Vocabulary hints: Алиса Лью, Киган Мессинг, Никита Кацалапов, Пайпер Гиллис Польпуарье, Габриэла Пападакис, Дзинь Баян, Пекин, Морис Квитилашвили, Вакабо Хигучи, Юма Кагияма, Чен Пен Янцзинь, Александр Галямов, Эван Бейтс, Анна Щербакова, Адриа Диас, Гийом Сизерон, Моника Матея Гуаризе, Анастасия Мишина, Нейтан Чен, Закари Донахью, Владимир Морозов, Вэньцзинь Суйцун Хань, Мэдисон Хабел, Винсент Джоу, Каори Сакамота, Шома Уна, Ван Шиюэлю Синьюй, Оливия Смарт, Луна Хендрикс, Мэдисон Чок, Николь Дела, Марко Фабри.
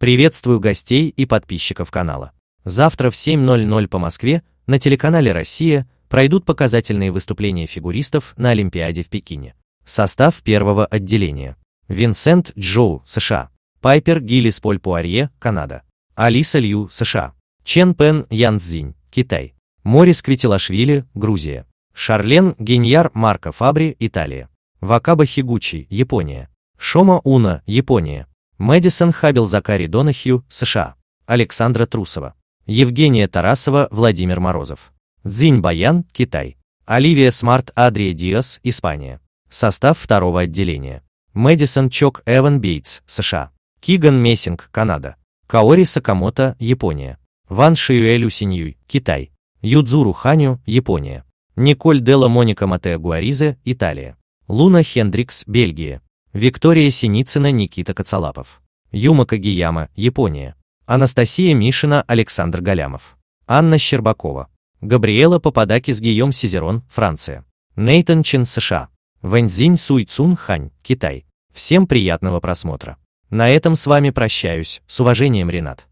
Приветствую гостей и подписчиков канала. Завтра в 7:00 по Москве на телеканале «Россия» пройдут показательные выступления фигуристов на Олимпиаде в Пекине. Состав первого отделения. Винсент Джоу, США. Пайпер Гиллис Польпуарье, Канада. Алиса Лью, США. Чен Пен Янцзинь, Китай. Морис Квитилашвили, Грузия. Шарлен Гиньяр, Марко Фабри, Италия. Вакабо Хигучи, Япония. Шома Уна, Япония. Мэдисон Хабел, Закари Донахью, США. Александра Трусова. Евгения Тарасова, Владимир Морозов. Дзинь Баян, Китай. Оливия Смарт, Адриа Диас, Испания. Состав второго отделения. Мэдисон Чок, Эван Бейтс, США. Киган Мессинг, Канада. Каори Сакамота, Япония. Ван Шиюэлю Синьюй, Китай. Юдзуру Ханю, Япония. Николь Дела, Моника Матея Гуаризе, Италия. Луна Хендрикс, Бельгия. Виктория Синицына, Никита Кацалапов. Юма Кагияма, Япония. Анастасия Мишина, Александр Галямов. Анна Щербакова. Габриэла Пападакис, Гийом Сизерон, Франция. Нейтан Чин, США. Вэньцзинь Суйцун Хань, Китай. Всем приятного просмотра. На этом с вами прощаюсь, с уважением, Ренат.